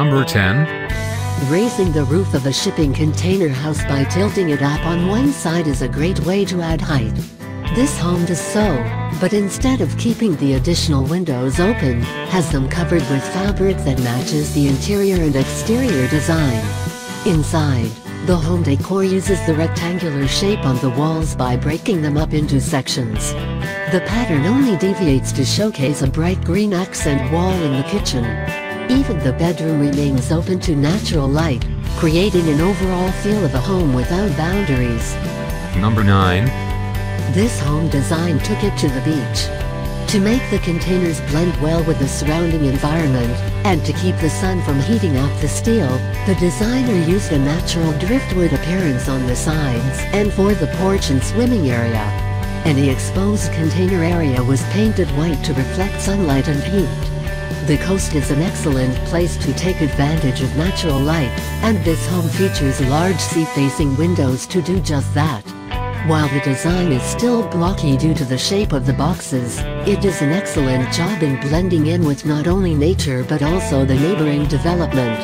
Number 10. Raising the roof of a shipping container house by tilting it up on one side is a great way to add height. This home does so, but instead of keeping the additional windows open, has them covered with fabric that matches the interior and exterior design. Inside, the home decor uses the rectangular shape on the walls by breaking them up into sections. The pattern only deviates to showcase a bright green accent wall in the kitchen. Even the bedroom remains open to natural light, creating an overall feel of a home without boundaries. Number 9. This home design took it to the beach. To make the containers blend well with the surrounding environment, and to keep the sun from heating up the steel, the designer used a natural driftwood appearance on the sides and for the porch and swimming area. Any exposed container area was painted white to reflect sunlight and heat. The coast is an excellent place to take advantage of natural light, and this home features large sea-facing windows to do just that. While the design is still blocky due to the shape of the boxes, it does an excellent job in blending in with not only nature but also the neighboring development.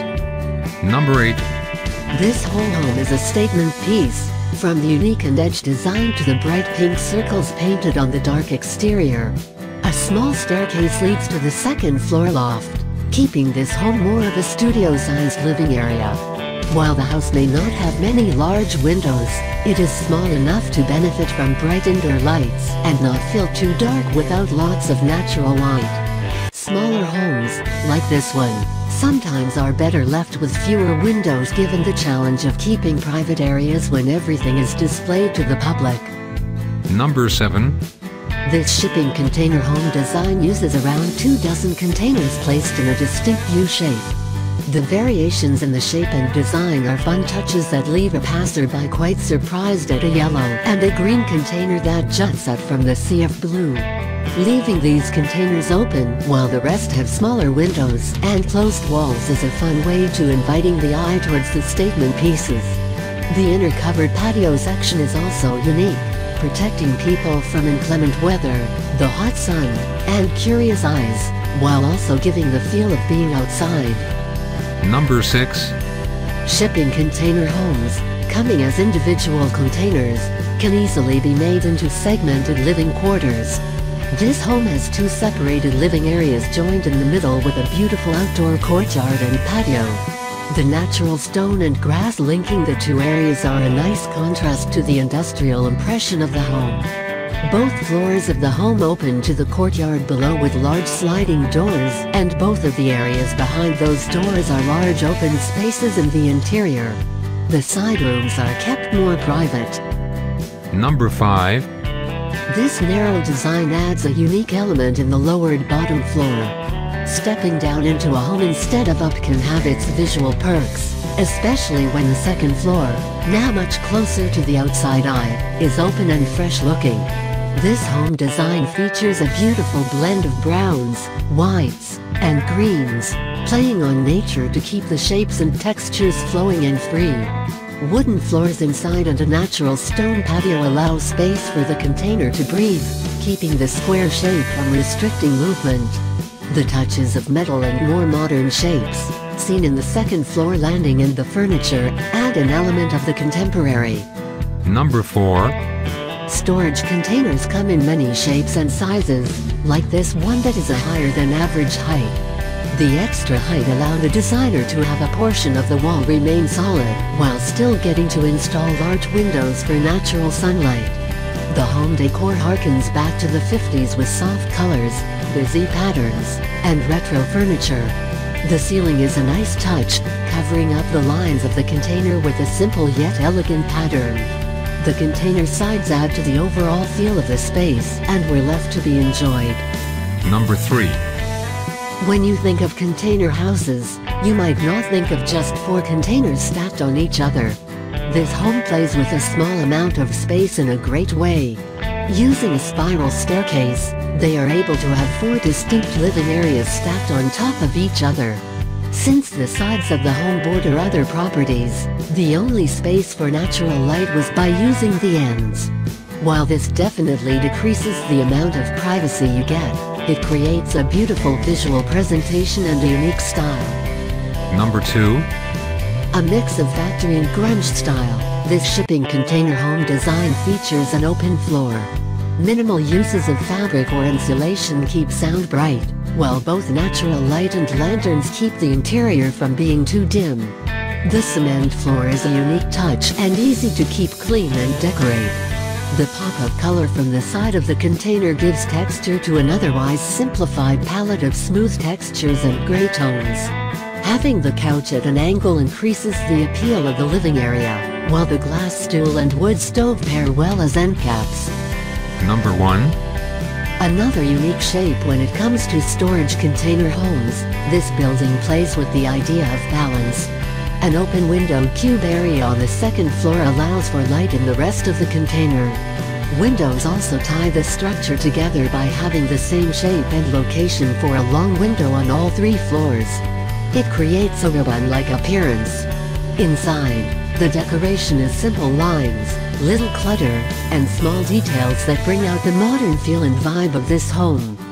Number 8. This whole home is a statement piece, from the unique and edge design to the bright pink circles painted on the dark exterior. A small staircase leads to the second floor loft, keeping this home more of a studio-sized living area. While the house may not have many large windows, it is small enough to benefit from bright indoor lights and not feel too dark without lots of natural light. Smaller homes, like this one, sometimes are better left with fewer windows given the challenge of keeping private areas when everything is displayed to the public. Number 7. This shipping container home design uses around 2 dozen containers placed in a distinct U shape. The variations in the shape and design are fun touches that leave a passerby quite surprised at a yellow and a green container that juts out from the sea of blue. Leaving these containers open while the rest have smaller windows and closed walls is a fun way to inviting the eye towards the statement pieces. The inner covered patio section is also unique, protecting people from inclement weather, the hot sun, and curious eyes, while also giving the feel of being outside. Number 6. Shipping container homes, coming as individual containers, can easily be made into segmented living quarters. This home has 2 separated living areas joined in the middle with a beautiful outdoor courtyard and patio. The natural stone and grass linking the 2 areas are a nice contrast to the industrial impression of the home. Both floors of the home open to the courtyard below with large sliding doors, and both of the areas behind those doors are large open spaces in the interior. The side rooms are kept more private. Number 5. This narrow design adds a unique element in the lowered bottom floor. Stepping down into a home instead of up can have its visual perks, especially when the second floor, now much closer to the outside eye, is open and fresh looking. This home design features a beautiful blend of browns, whites, and greens, playing on nature to keep the shapes and textures flowing and free. Wooden floors inside and a natural stone patio allow space for the container to breathe, keeping the square shape from restricting movement. The touches of metal and more modern shapes, seen in the second floor landing and the furniture, add an element of the contemporary. Number 4. Storage containers come in many shapes and sizes, like this one that is a higher than average height. The extra height allowed the designer to have a portion of the wall remain solid, while still getting to install large windows for natural sunlight. The home decor harkens back to the 50s with soft colors, busy patterns, and retro furniture. The ceiling is a nice touch, covering up the lines of the container with a simple yet elegant pattern. The container sides add to the overall feel of the space and were left to be enjoyed. Number 3. When you think of container houses, you might not think of just 4 containers stacked on each other. This home plays with a small amount of space in a great way. Using a spiral staircase, they are able to have 4 distinct living areas stacked on top of each other. Since the sides of the home border other properties, the only space for natural light was by using the ends. While this definitely decreases the amount of privacy you get, it creates a beautiful visual presentation and a unique style. Number 2. A mix of factory and grunge style, this shipping container home design features an open floor. Minimal uses of fabric or insulation keep sound bright, while both natural light and lanterns keep the interior from being too dim. The cement floor is a unique touch and easy to keep clean and decorate. The pop of color from the side of the container gives texture to an otherwise simplified palette of smooth textures and gray tones. Having the couch at an angle increases the appeal of the living area, while the glass stool and wood stove pair well as end caps. Number 1. Another unique shape when it comes to storage container homes, this building plays with the idea of balance. An open window cube area on the second floor allows for light in the rest of the container. Windows also tie the structure together by having the same shape and location for a long window on all 3 floors. It creates a ribbon-like appearance. Inside, the decoration is simple lines, little clutter, and small details that bring out the modern feel and vibe of this home.